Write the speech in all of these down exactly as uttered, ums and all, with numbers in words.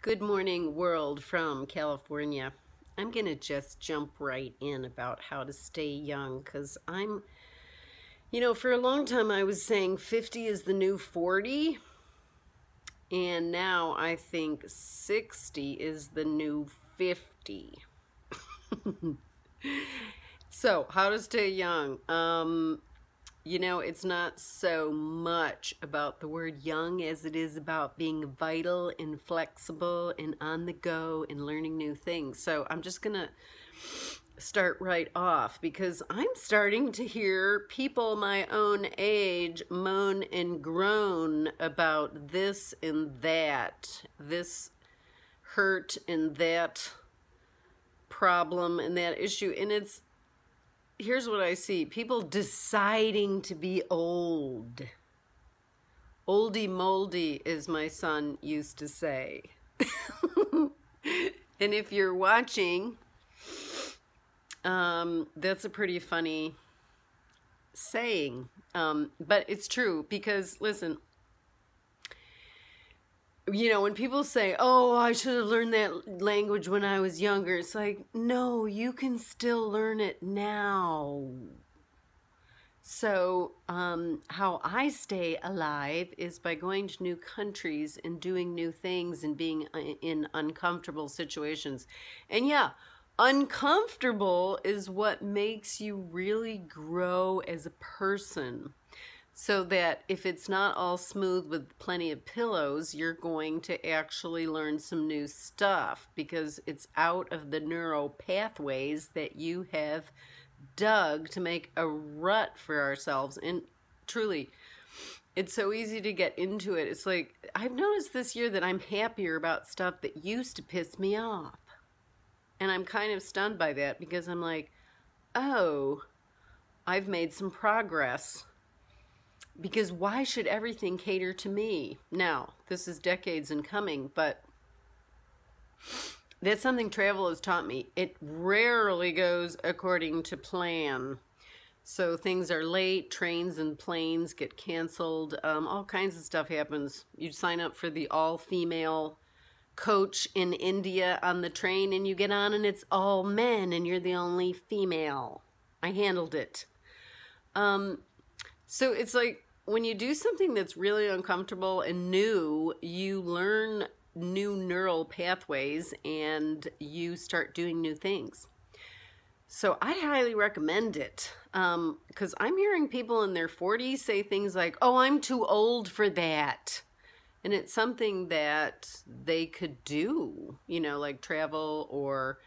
Good morning, world, from California. I'm gonna just jump right in about how to stay young, because I'm, you know, for a long time I was saying fifty is the new forty, and now I think sixty is the new fifty. So, how to stay young. Um, You know, it's not so much about the word young as it is about being vital and flexible and on the go and learning new things. So I'm just going to start right off because I'm starting to hear people my own age moan and groan about this and that, this hurt and that problem and that issue. And it's here's what I see. People deciding to be old. Oldie moldy, as my son used to say. And if you're watching, um, that's a pretty funny saying. Um, but it's true because, listen, you know, when people say, oh, I should have learned that language when I was younger, it's like, no, you can still learn it now. So um, how I stay alive is by going to new countries and doing new things and being in uncomfortable situations. And yeah, uncomfortable is what makes you really grow as a person. So that if it's not all smooth with plenty of pillows, you're going to actually learn some new stuff because it's out of the neural pathways that you have dug to make a rut for ourselves. And truly, it's so easy to get into it. It's like, I've noticed this year that I'm happier about stuff that used to piss me off. And I'm kind of stunned by that because I'm like, oh, I've made some progress. Because why should everything cater to me? Now, this is decades in coming, but that's something travel has taught me. It rarely goes according to plan. So things are late, trains and planes get canceled, um, all kinds of stuff happens. You sign up for the all-female coach in India on the train and you get on and it's all men and you're the only female. I handled it. Um, so it's like, when you do something that's really uncomfortable and new, you learn new neural pathways and you start doing new things. So I highly recommend it um, because I'm hearing people in their forties say things like, oh, I'm too old for that. And it's something that they could do, you know, like travel or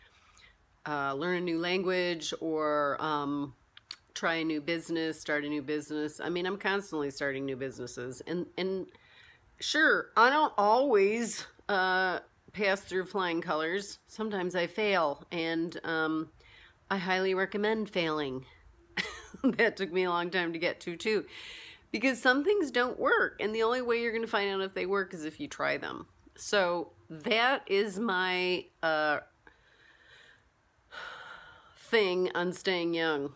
uh, learn a new language or um, try a new business, start a new business. I mean, I'm constantly starting new businesses. And, and sure, I don't always uh, pass through flying colors. Sometimes I fail, and um, I highly recommend failing. That took me a long time to get to, too. Because some things don't work, and the only way you're going to find out if they work is if you try them. So that is my uh, thing on staying young.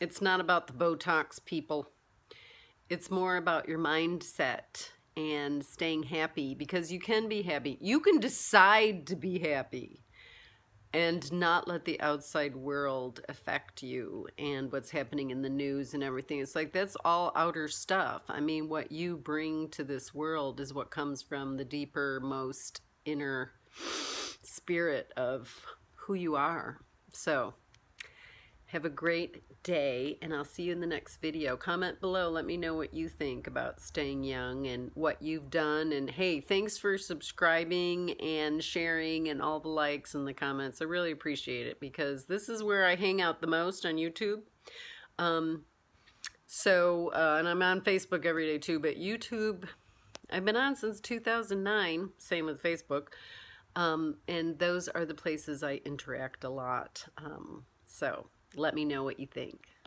It's not about the Botox people. It's more about your mindset and staying happy because you can be happy. You can decide to be happy and not let the outside world affect you and what's happening in the news and everything. It's like, that's all outer stuff. I mean, what you bring to this world is what comes from the deeper, most inner spirit of who you are. So have a great day, and I'll see you in the next video. Comment below. Let me know what you think about staying young and what you've done. And, hey, thanks for subscribing and sharing and all the likes and the comments. I really appreciate it because this is where I hang out the most on YouTube. Um, so, uh, and I'm on Facebook every day, too. But YouTube, I've been on since two thousand nine, same with Facebook. Um, and those are the places I interact a lot. Um, so... Let me know what you think.